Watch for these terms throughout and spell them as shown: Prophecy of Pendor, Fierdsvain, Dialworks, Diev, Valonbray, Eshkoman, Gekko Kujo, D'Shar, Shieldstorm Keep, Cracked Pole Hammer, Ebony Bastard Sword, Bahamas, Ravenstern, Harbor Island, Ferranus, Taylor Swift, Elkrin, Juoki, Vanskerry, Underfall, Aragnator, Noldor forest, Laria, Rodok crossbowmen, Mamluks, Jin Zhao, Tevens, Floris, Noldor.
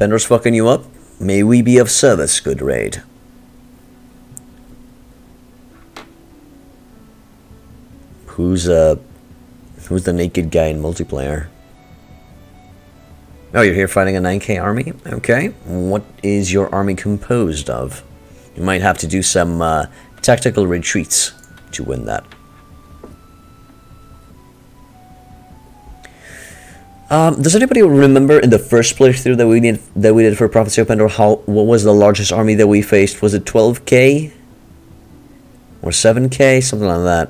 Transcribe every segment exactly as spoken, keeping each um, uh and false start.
Pendor's fucking you up. May we be of service, good raid. Who's uh who's the naked guy in multiplayer? Oh, you're here fighting a nine K army? Okay. What is your army composed of? You might have to do some uh, tactical retreats to win that. Um, does anybody remember in the first playthrough that we did that we did for Prophecy of Pendor, how what was the largest army that we faced? Was it twelve K or seven K, something like that?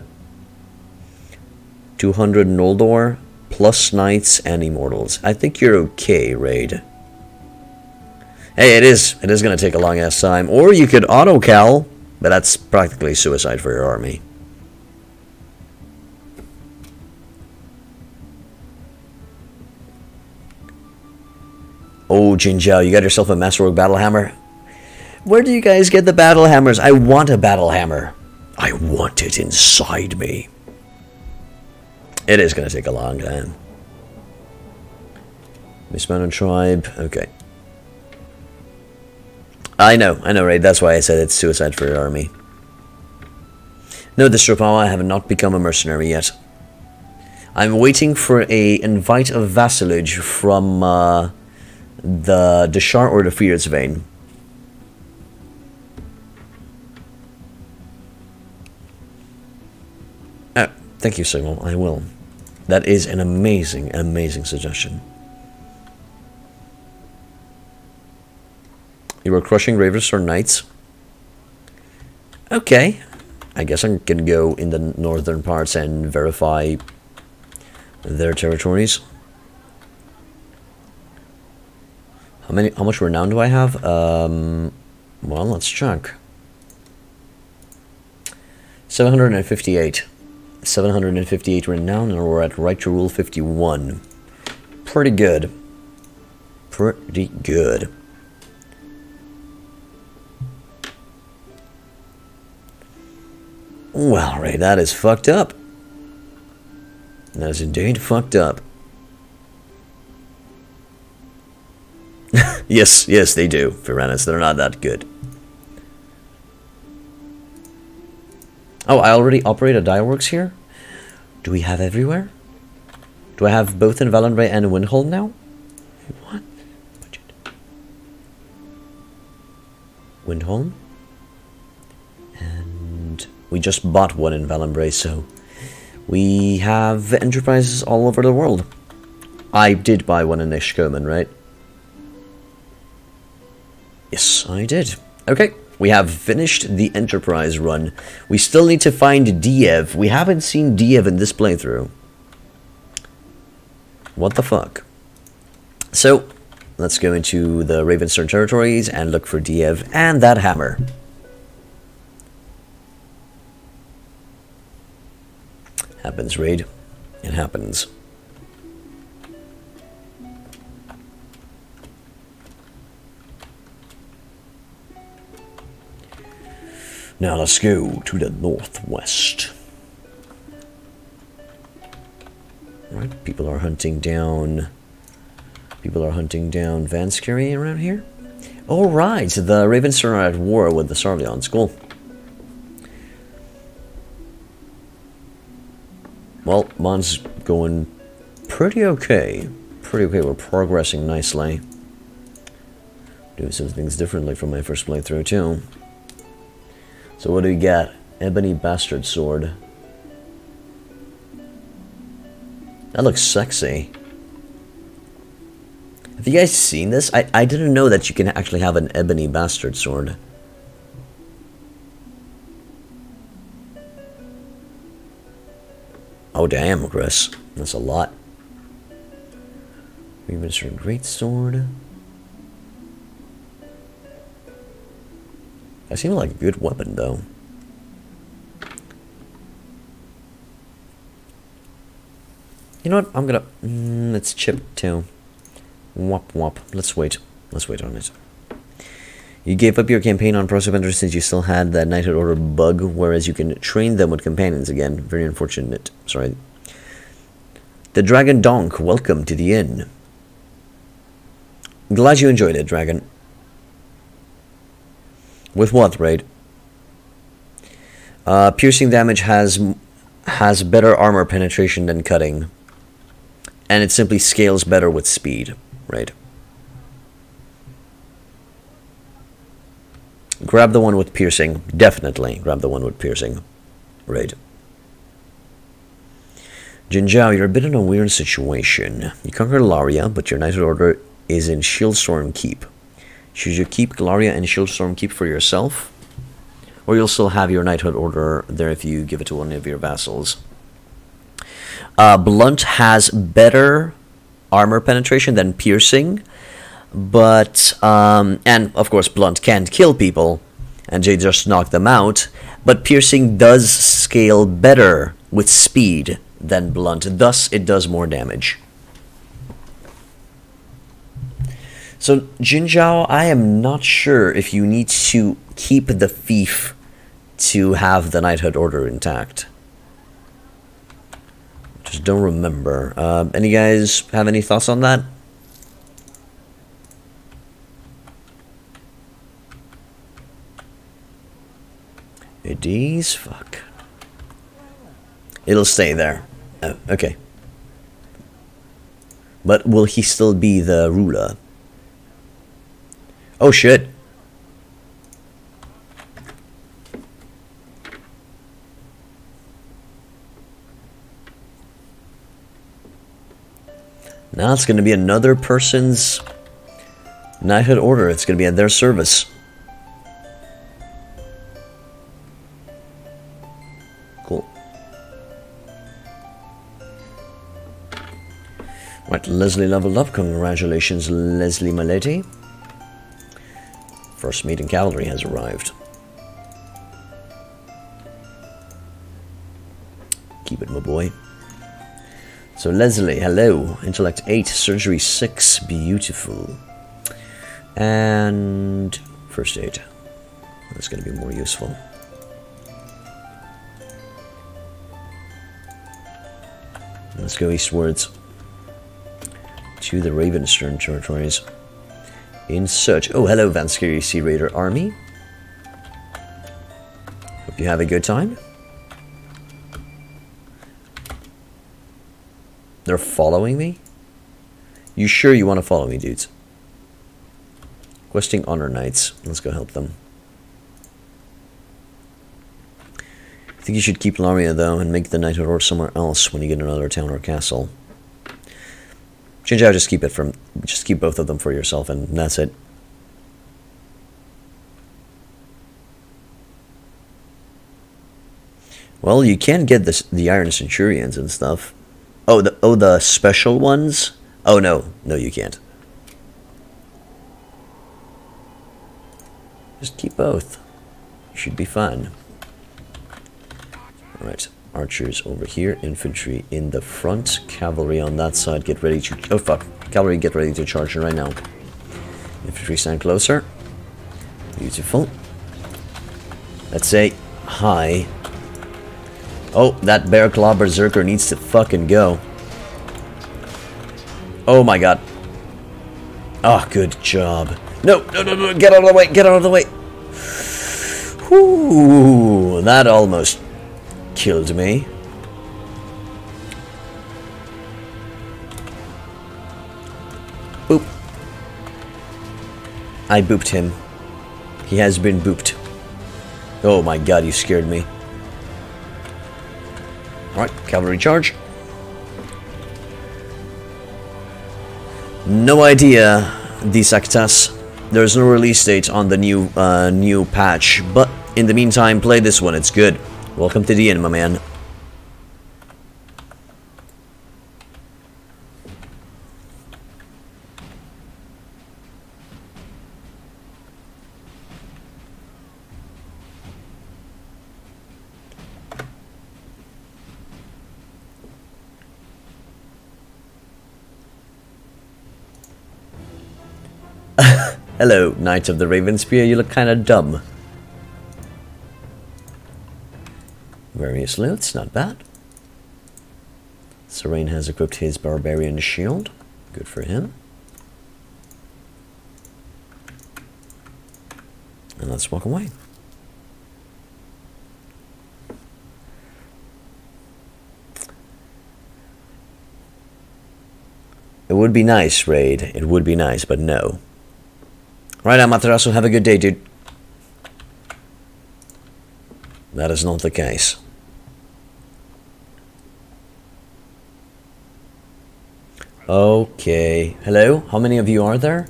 two hundred Noldor plus knights and immortals. I think you're okay, raid. Hey, it is it is gonna take a long ass time. Or you could auto cal, but that's practically suicide for your army. Oh, Jin Zhao, you got yourself a masterwork battle hammer. Where do you guys get the battle hammers? I want a battle hammer. I want it inside me. It is going to take a long time. Mismanaged tribe. Okay. I know, I know, right? That's why I said it's suicide for your army. No, Distropawa, I have not become a mercenary yet. I'm waiting for a invite of vassalage from... Uh, the D'Shar or the Fierdsvain. Oh, thank you, Signal. I will. That is an amazing, amazing suggestion. You were crushing Ravenstern Knights. Okay. I guess I can go in the northern parts and verify their territories. How many? How much renown do I have? Um, well, let's check. seven hundred fifty-eight. seven hundred fifty-eight renown, and we're at right to rule fifty-one. Pretty good. Pretty good. Well, Ray, that is fucked up. That is indeed fucked up. Yes, yes, they do, Firenze. They're not that good. Oh, I already operate a Dialworks here? Do we have everywhere? Do I have both in Valonbray and Windholm now? What? Budget. Windholm? And we just bought one in Valonbray, so we have enterprises all over the world. I did buy one in Eshkoman, right? Yes, I did. Okay, we have finished the Enterprise run. We still need to find Diev. We haven't seen Diev in this playthrough. What the fuck? So, let's go into the Ravenstern territories and look for Diev and that hammer. Happens, raid. It happens. Now let's go to the northwest. Right, people are hunting down. People are hunting down Vanskerry around here. All right, so the Ravenstern are at war with the Sarleon school. Well, Mon's going pretty okay. Pretty okay. We're progressing nicely. Doing some things differently from my first playthrough too. So what do we got? Ebony Bastard Sword. That looks sexy. Have you guys seen this? I, I didn't know that you can actually have an Ebony Bastard Sword. Oh damn, Chris. That's a lot. Ravenstern Great Sword. That seems like a good weapon, though. You know what? I'm gonna... Mm, let's chip, too. Wop, wop. Let's wait. Let's wait on it. You gave up your campaign on Prophecy of Pendor since you still had that knighthood order bug, whereas you can train them with companions again. Very unfortunate. Sorry. The Dragon Donk, welcome to the inn. Glad you enjoyed it, Dragon. With what raid? Uh, piercing damage has has better armor penetration than cutting, and it simply scales better with speed, right? Grab the one with piercing. Definitely grab the one with piercing. Right. Jin Zhao, you're a bit in a weird situation. You conquer Laria, but your Knighthood Order is in Shieldstorm Keep. Should you keep Laria and Shieldstorm Keep for yourself? Or you'll still have your Knighthood Order there if you give it to one of your vassals. Uh, Blunt has better armor penetration than piercing. But, um, and of course Blunt can't kill people, and Jade just knocked them out, but piercing does scale better with speed than Blunt, thus it does more damage. So, Jin Zhao, I am not sure if you need to keep the fief to have the Knighthood Order intact. Just don't remember. Uh, any guys have any thoughts on that? It is, fuck. It'll stay there. Oh, okay. But will he still be the ruler? Oh shit. Now it's gonna be another person's knighthood order. It's gonna be at their service. Right, Leslie leveled up. Congratulations, Leslie, my lady. First meeting cavalry has arrived. Keep it, my boy. So, Leslie, hello. Intellect eight, surgery six. Beautiful. And first aid. That's going to be more useful. Let's go eastwards to the Ravenstern territories in search. Oh, hello, Vanskerry Sea Raider Army. Hope you have a good time. They're following me? You sure you want to follow me, dudes? Questing Honor Knights. Let's go help them. I think you should keep Laria, though, and make the Knighthood Order somewhere else when you get another town or castle. Jin Zhao, just keep it from, just keep both of them for yourself, and that's it. Well, you can get this, the Iron Centurions and stuff. Oh, the oh the special ones. Oh no, no, you can't. Just keep both. You should be fine. All right. Archers over here, infantry in the front, cavalry on that side, get ready to... Oh, fuck. Cavalry, get ready to charge right now. Infantry, stand closer. Beautiful. Let's say hi. Oh, that bear claw berserker needs to fucking go. Oh, my God. Ah, oh, good job. No, no, no, no, get out of the way, get out of the way. Whew, that almost... killed me. Boop. I booped him. He has been booped. Oh my god, you scared me. Alright, cavalry charge. No idea, these actas. There's no release date on the new uh, new patch, but in the meantime, play this one, it's good. Welcome to the end, my man. Hello, Knight of the Ravenspear. You look kind of dumb. Various loots, not bad. Serene has equipped his barbarian shield. Good for him. and let's walk away. It would be nice, Raid. It would be nice, but no. Right, Amaterasu, have a good day, dude. That is not the case. Okay. Hello? How many of you are there?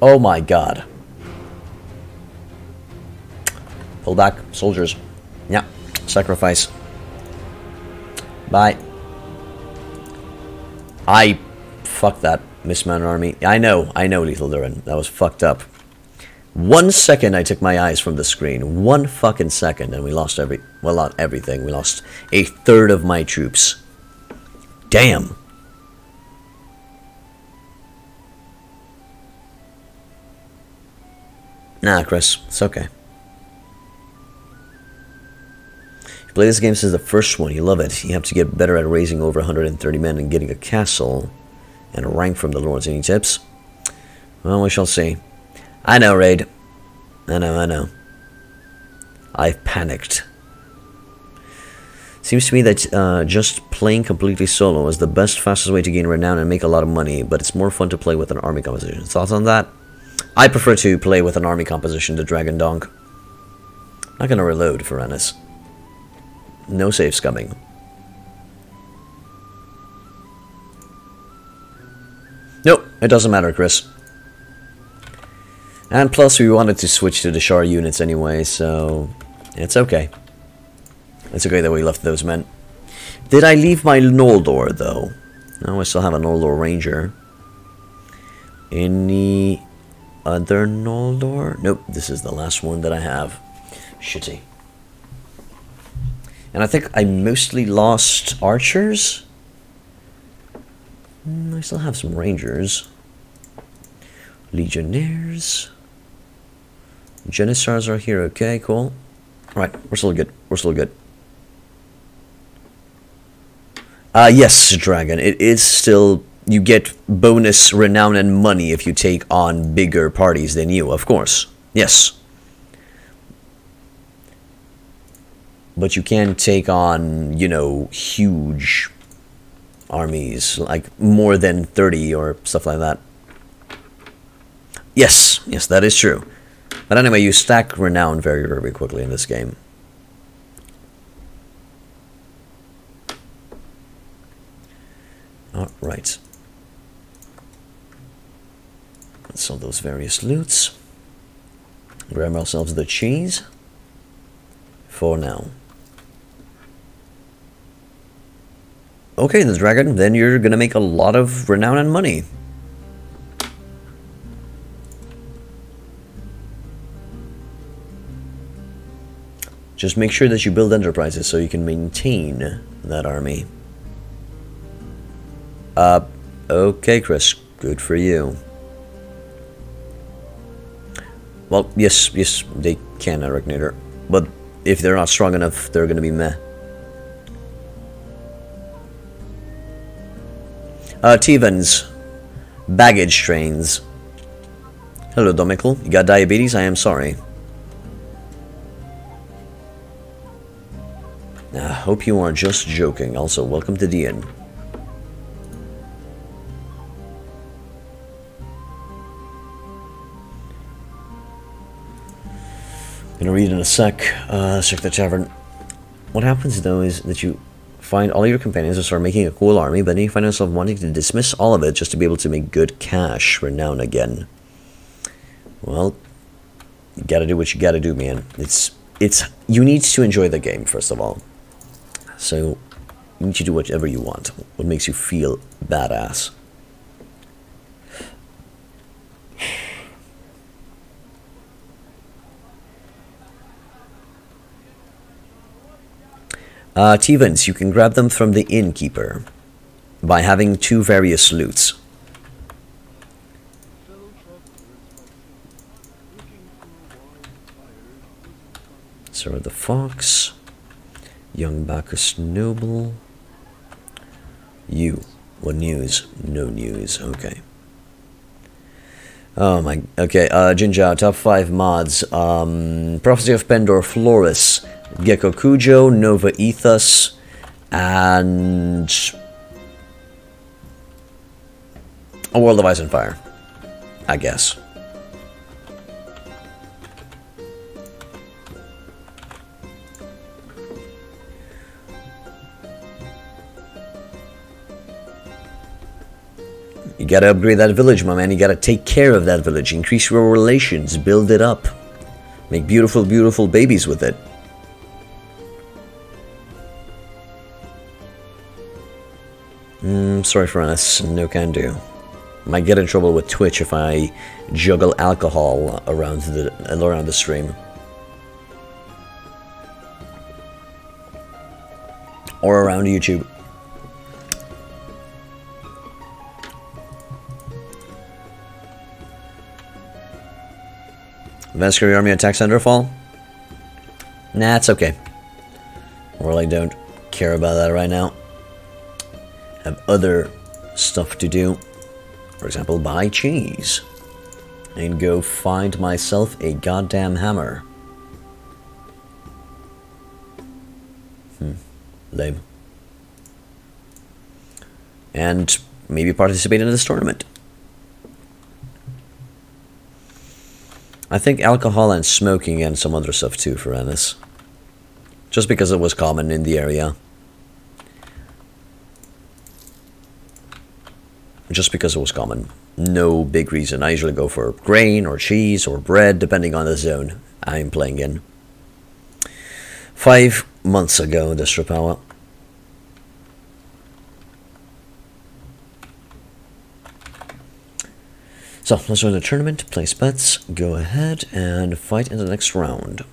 Oh my god. Pull back, soldiers. Yeah. Sacrifice. Bye. I... Fuck that. Misman army. I know. I know, Lethal Durin. That was fucked up. One second I took my eyes from the screen. One fucking second and we lost every... Well, not everything. We lost a third of my troops. Damn. Nah, Chris. It's okay. If you play this game since the first one, you love it. You have to get better at raising over one hundred thirty men and getting a castle and a rank from the lords. Any tips? Well, we shall see. I know, Raid. I know, I know. I've panicked. Seems to me that uh, just playing completely solo is the best, fastest way to gain renown and make a lot of money, but it's more fun to play with an army composition. Thoughts on that? I prefer to play with an army composition to Dragon Donk. Not gonna reload, Ferranus. No saves coming. Nope, it doesn't matter, Chris. And plus, we wanted to switch to the D'Shar units anyway, so... It's okay. It's okay that we left those men. Did I leave my Noldor, though? No, I still have a Noldor Ranger. Any... other Noldor? Nope, this is the last one that I have. Shitty. And I think I mostly lost archers? I still have some rangers. Legionnaires. Janissars are here, okay, cool. Alright, we're still good, we're still good. Uh, yes, Dragon, it is still... You get bonus renown and money if you take on bigger parties than you, of course. Yes. But you can take on, you know, huge armies, like more than thirty or stuff like that. Yes, yes, that is true. But anyway, you stack renown very, very quickly in this game. All right. So those various loots. Grab ourselves the cheese for now. Okay, the dragon, then you're gonna make a lot of renown and money. Just make sure that you build enterprises so you can maintain that army. Uh, okay, Chris, good for you. Well, yes, yes, they can Arachnator, but if they're not strong enough, they're gonna be meh. Uh, Tevens. Baggage trains. Hello, Domicle. You got diabetes? I am sorry. I hope you are just joking. Also, welcome to the inn. Gonna read in a sec. Uh, check the tavern. What happens though is that you find all your companions and start making a cool army, but then you find yourself wanting to dismiss all of it just to be able to make good cash renown again. Well, you gotta do what you gotta do, man. It's it's you need to enjoy the game first of all. So you need to do whatever you want. What makes you feel badass. Uh, Tevens, you can grab them from the innkeeper by having two various loots. Sarah the Fox, Young Bacchus Noble, you. What news? No news, okay. Oh my, okay, uh, Jinjiao, top five mods, um, Prophecy of Pendor, Floris, Gekko Kujo, Nova Ethos, and A World of Ice and Fire, I guess. You gotta upgrade that village, my man. You gotta take care of that village. Increase your relations. Build it up. Make beautiful, beautiful babies with it. Mm, sorry, Furnace. No can do. Might get in trouble with Twitch if I juggle alcohol around the, around the stream. Or around YouTube. Vanskerry army attacks Underfall? Nah, it's okay. Really don't care about that right now. Have other stuff to do. For example, buy cheese. And go find myself a goddamn hammer. Hmm. Lame. And maybe participate in this tournament. I think alcohol and smoking and some other stuff too for Ennis. Just because it was common in the area. Just because it was common. No big reason. I usually go for grain or cheese or bread, depending on the zone I'm playing in. Five months ago, this Rapawa. So, let's join the tournament, place bets, go ahead and fight in the next round.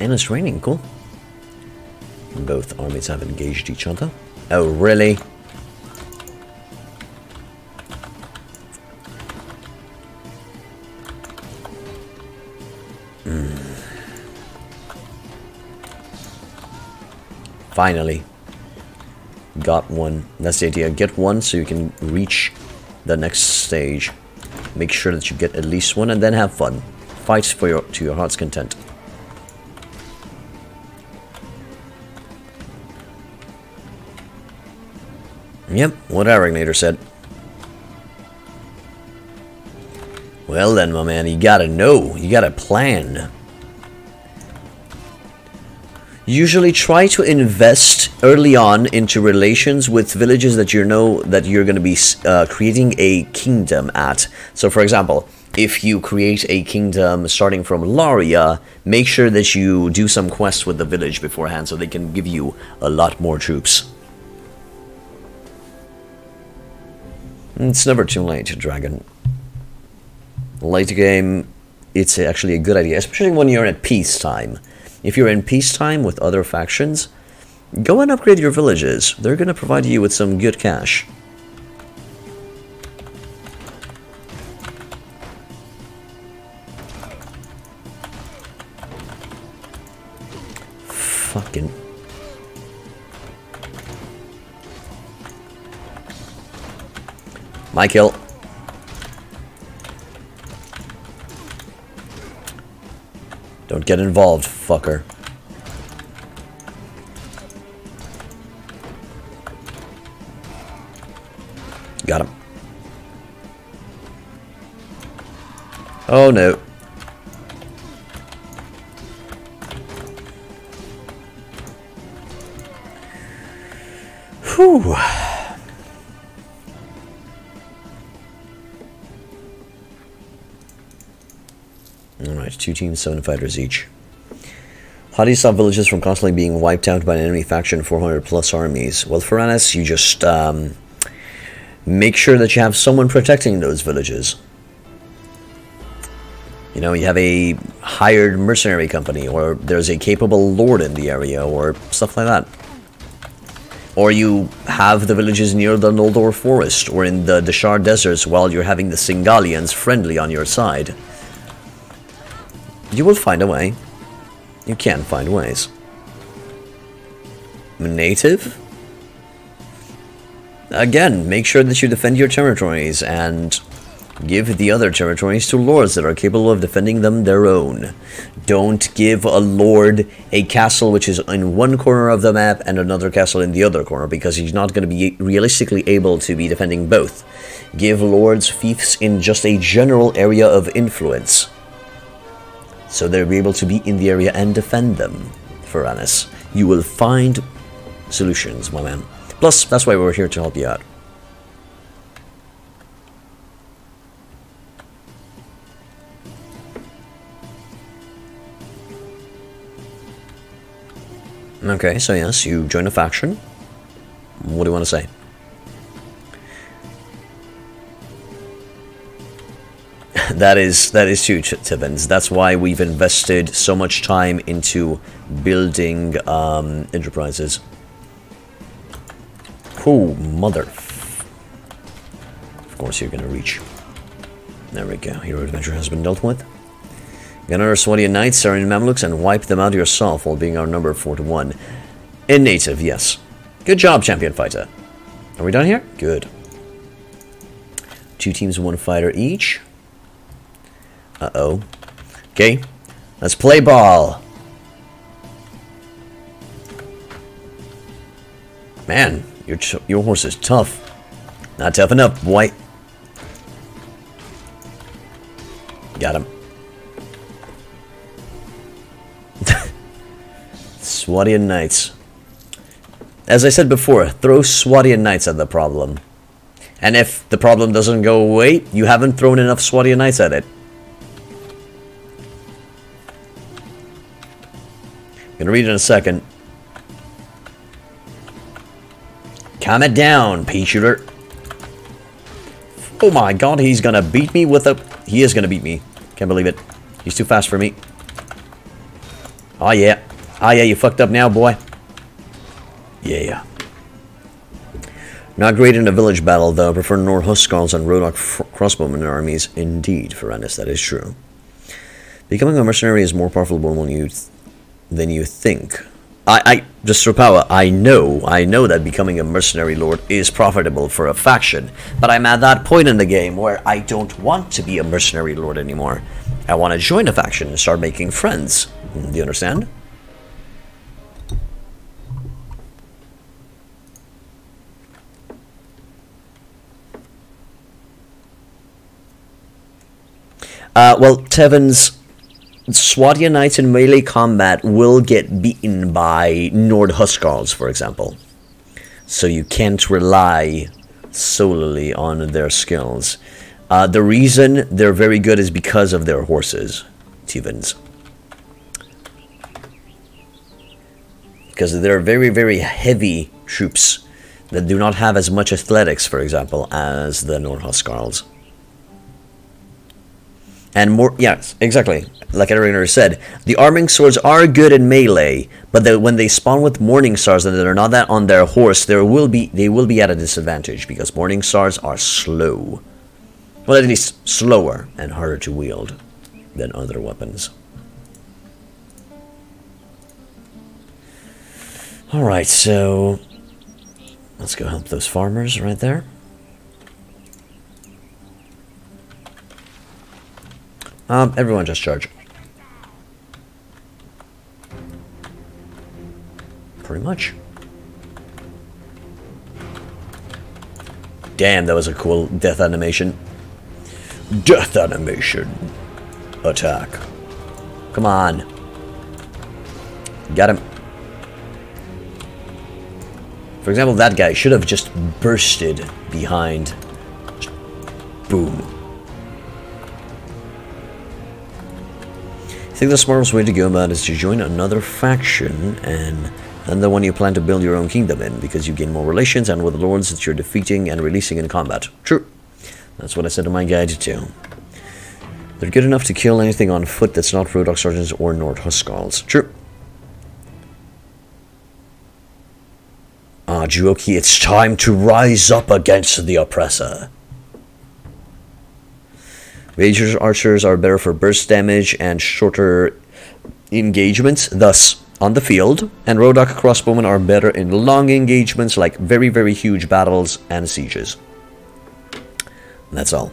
And it's raining, cool. Both armies have engaged each other. Oh, really? Finally, got one. That's the idea. Get one so you can reach the next stage. Make sure that you get at least one and then have fun. Fight for your, to your heart's content. Yep, what Aragnator said. Well then, my man, you gotta know. You gotta plan. Usually try to invest early on into relations with villages that you know that you're going to be uh, creating a kingdom at. So for example, if you create a kingdom starting from Laria, make sure that you do some quests with the village beforehand so they can give you a lot more troops. It's never too late, Dragon. Late game, it's actually a good idea, especially when you're at peacetime. If you're in peacetime with other factions, go and upgrade your villages. They're going to provide you with some good cash. Fucking... my kill. Don't get involved, fucker. Got him. Oh no. Whew. Alright, two teams, seven fighters each. How do you stop villages from constantly being wiped out by an enemy faction, four hundred plus armies? Well, for Anas, you just um, make sure that you have someone protecting those villages. You know, you have a hired mercenary company, or there's a capable lord in the area, or stuff like that. Or you have the villages near the Noldor forest, or in the D'Shar deserts, while you're having the Singalians friendly on your side. You will find a way. You can find ways. Native? Again, make sure that you defend your territories and give the other territories to lords that are capable of defending them their own. Don't give a lord a castle which is in one corner of the map and another castle in the other corner, because he's not going to be realistically able to be defending both. Give lords fiefs in just a general area of influence, so they'll be able to be in the area and defend them. Ferranus, you will find solutions, my man. Plus, that's why we're here to help you out. Okay, so yes, you join a faction. What do you want to say? That is that is huge, Tibbins. That's why we've invested so much time into building um, enterprises. Oh, mother! Of course, you're gonna reach. There we go. Hero adventure has been dealt with. Gunner Swadian Knights are in Mamluks and wipe them out yourself, while being our number four to one. In native, yes. Good job, champion fighter. Are we done here? Good. Two teams, one fighter each. Uh-oh. Okay. Let's play ball. Man, your, your horse is tough. Not tough enough, boy. Got him. Swadian Knights. As I said before, throw Swadian Knights at the problem. And if the problem doesn't go away, you haven't thrown enough Swadian Knights at it. Gonna read it in a second. Calm it down, pea shooter. Oh my god, he's gonna beat me with a... He is gonna beat me. Can't believe it. He's too fast for me. Oh yeah. Oh yeah, you fucked up now, boy. Yeah. Not great in a village battle, though. I prefer Nord Huskarls and Rodok crossbowmen armies. Indeed, Ferranus, that is true. Becoming a mercenary is more powerful when you... than you think. I, I, just for power, I know, I know that becoming a mercenary lord is profitable for a faction, but I'm at that point in the game where I don't want to be a mercenary lord anymore. I want to join a faction and start making friends. Do you understand? Uh, well, Tevins... Swadian Knights in melee combat will get beaten by Nord Huskarls, for example. So you can't rely solely on their skills. Uh, the reason they're very good is because of their horses, Tevins. Because they're very, very heavy troops that do not have as much athletics, for example, as the Nord Huskarls. And more, yes, exactly. Like I already said, the arming swords are good in melee, but they, when they spawn with morning stars and they're not that on their horse, there will be they will be at a disadvantage because morning stars are slow. Well, at least slower and harder to wield than other weapons. All right, so let's go help those farmers right there. Um, everyone just charge. Pretty much. Damn, that was a cool death animation. Death animation. Attack. Come on. Got him. For example, that guy should have just bursted behind. Boom. I think the smartest way to go about it is to join another faction and then the one you plan to build your own kingdom in, because you gain more relations and with the lords that you're defeating and releasing in combat. True. That's what I said in my guide too. They're good enough to kill anything on foot that's not Rhodok Sergeants or Nord Huskarls. True. Ah, Juoki, it's time to rise up against the oppressor. Rangers archers are better for burst damage and shorter engagements, thus on the field, and Rodok crossbowmen are better in long engagements like very, very huge battles and sieges. That's all.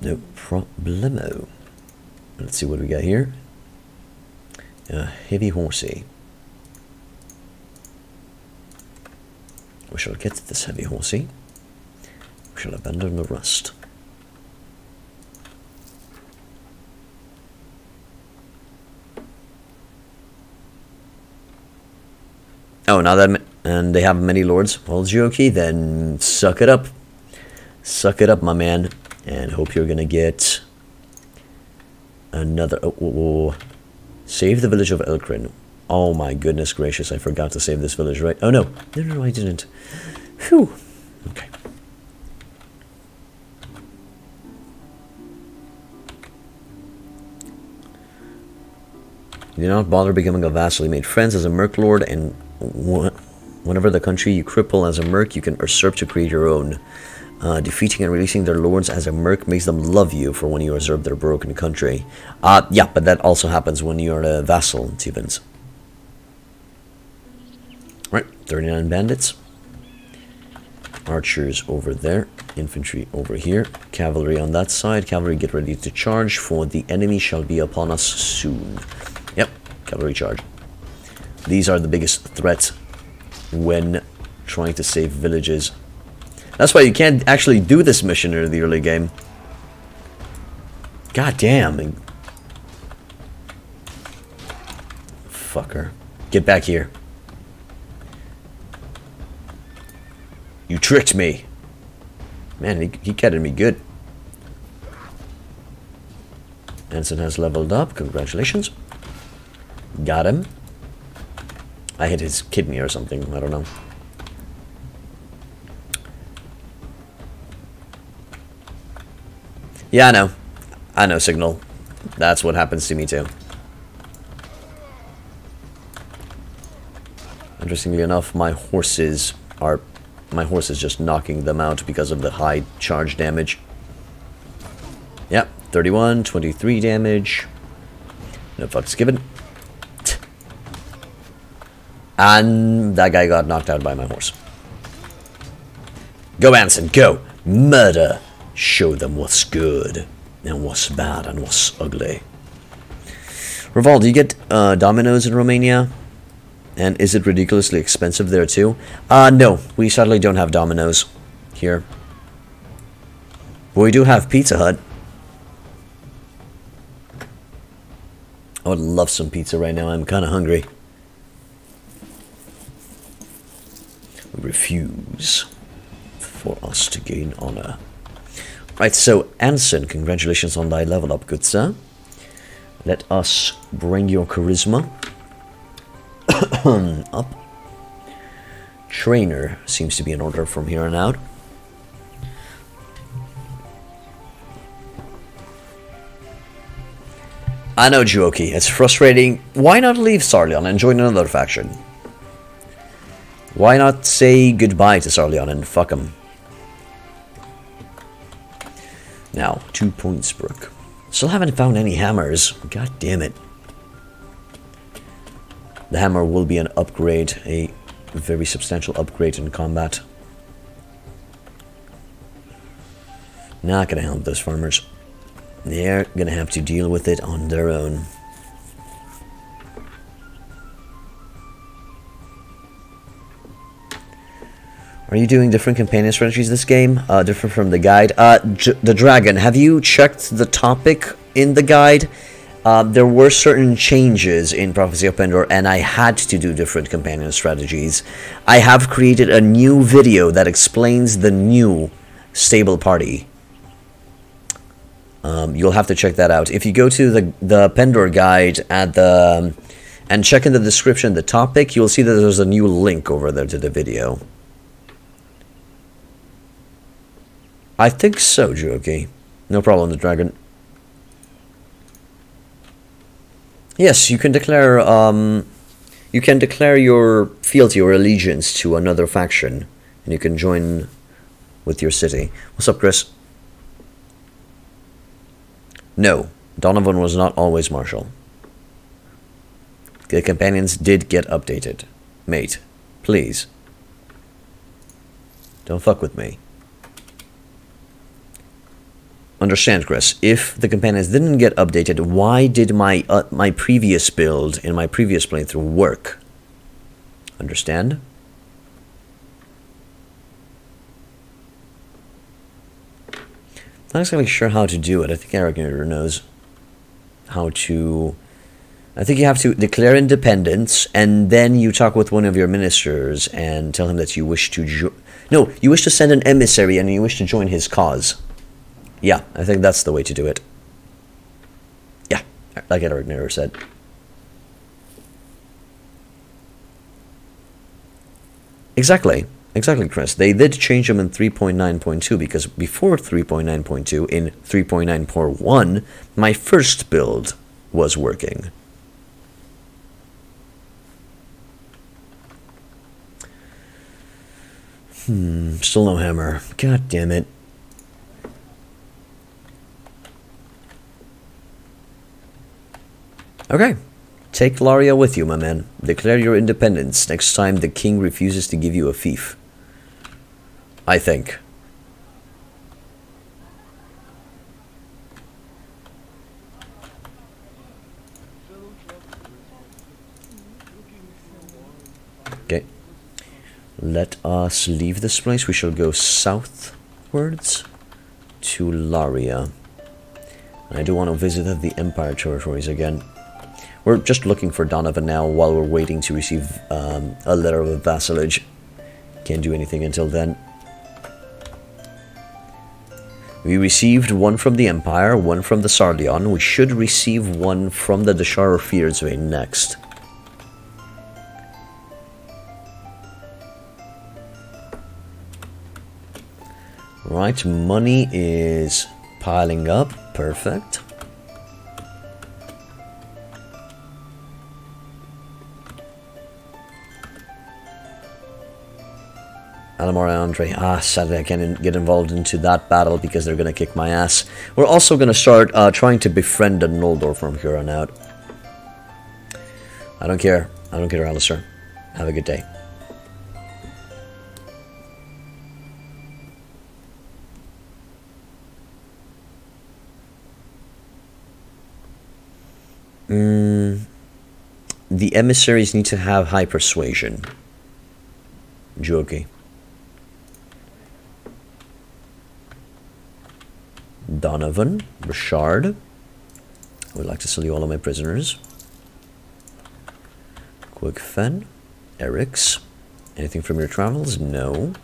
No problemo. Let's see what we got here. Uh, heavy horsey. We shall get this heavy horsey. We shall abandon the rust. Oh, now that and they have many lords. Well, Joki, then suck it up. Suck it up, my man. And hope you're gonna get another. Oh, oh, oh. Save the village of Elkrin. Oh my goodness gracious, I forgot to save this village, right? Oh no. No, no, no, I didn't. Phew. Okay. Do not bother becoming a vassal. You made friends as a merc lord, and whenever the country you cripple as a merc, you can usurp to create your own. Uh, defeating and releasing their lords as a merc makes them love you for when you usurp their broken country. Uh, yeah, but that also happens when you're a vassal, Tevens. Right, thirty-nine bandits. Archers over there. Infantry over here. Cavalry on that side. Cavalry, get ready to charge, for the enemy shall be upon us soon. Yep, cavalry charge. These are the biggest threats when trying to save villages. That's why you can't actually do this mission in the early game. God damn. Fucker. Get back here. You tricked me. Man, he, he catted me good. Anson has leveled up. Congratulations. Got him. I hit his kidney or something. I don't know. Yeah, I know. I know, Signal. That's what happens to me, too. Interestingly enough, my horses are... My horse is just knocking them out because of the high charge damage. Yep, thirty-one, twenty-three damage. No fucks given. And that guy got knocked out by my horse. Go, Anson, go! Murder! Show them what's good, and what's bad, and what's ugly. Rival, do you get uh, dominoes in Romania? And is it ridiculously expensive there too? Uh, no, we sadly don't have dominoes here. But we do have Pizza Hut. I would love some pizza right now, I'm kind of hungry. We refuse for us to gain honor. Right, so Anson, congratulations on thy level up, good sir. Let us bring your charisma up. Trainer seems to be in order from here on out. I know, Juoki, it's frustrating. Why not leave Sarleon and join another faction? Why not say goodbye to Sarleon and fuck him? Now, two points, Brooke. Still haven't found any hammers. God damn it. The hammer will be an upgrade, a very substantial upgrade in combat. Not gonna help those farmers. They're gonna have to deal with it on their own. Are you doing different companion strategies this game? Uh, different from the guide. Uh, the dragon. Have you checked the topic in the guide? Uh, there were certain changes in Prophecy of Pendor, and I had to do different companion strategies. I have created a new video that explains the new stable party. Um, you'll have to check that out. If you go to the the Pendor guide at the and check in the description the topic, you'll see that there's a new link over there to the video. I think so, Joki. No problem, the dragon. Yes, you can declare. Um, you can declare your fealty or allegiance to another faction, and you can join with your city. What's up, Chris? No, Donovan was not always martial. The companions did get updated. Mate, please. Don't fuck with me. Understand, Chris, if the companions didn't get updated, why did my uh, my previous build in my previous playthrough work? Understand? Not exactly sure how to do it. I think Aragnator knows how to... I think you have to declare independence, and then you talk with one of your ministers and tell him that you wish to jo- No, you wish to send an emissary and you wish to join his cause. Yeah, I think that's the way to do it. Yeah, like Aragnator said. Exactly. Exactly, Chris. They did change them in three point nine point two, because before three point nine point two, in three point nine point one, my first build was working. Hmm, still no hammer. God damn it. Okay. Take Laria with you, my man. Declare your independence next time the king refuses to give you a fief. I think. Okay. Let us leave this place. We shall go southwards to Laria. I do want to visit the Empire territories again. We're just looking for Donovan now while we're waiting to receive um, a letter of vassalage. Can't do anything until then. We received one from the Empire, one from the Sarleon. We should receive one from the D'Shar or Fierdsvain next. Right, money is piling up. Perfect. Alamar and Andre. Ah, sadly I can't get involved into that battle because they're going to kick my ass. We're also going to start uh, trying to befriend the Noldor from here on out. I don't care. I don't care, Alistair. Have a good day. Mm, the emissaries need to have high persuasion. Joki. Donovan, Richard. I would like to sell you all of my prisoners. Quigfen, Eric's. Anything from your travels? No.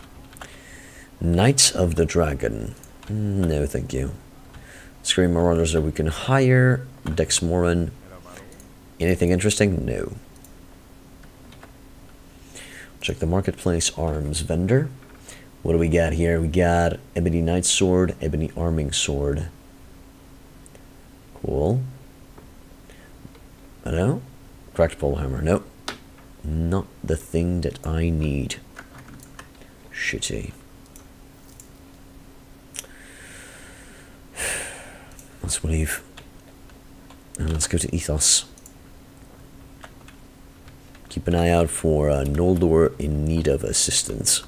Knights of the Dragon. No, thank you. Scream Marauders that we can hire. Dex Morin. Anything interesting? No. Check the marketplace. Arms vendor. What do we got here? We got Ebony Knight Sword, Ebony Arming Sword. Cool. I know. Cracked Pole Hammer. Nope. Not the thing that I need. Shitty. Let's leave. And let's go to Ethos. Keep an eye out for uh, Noldor in need of assistance.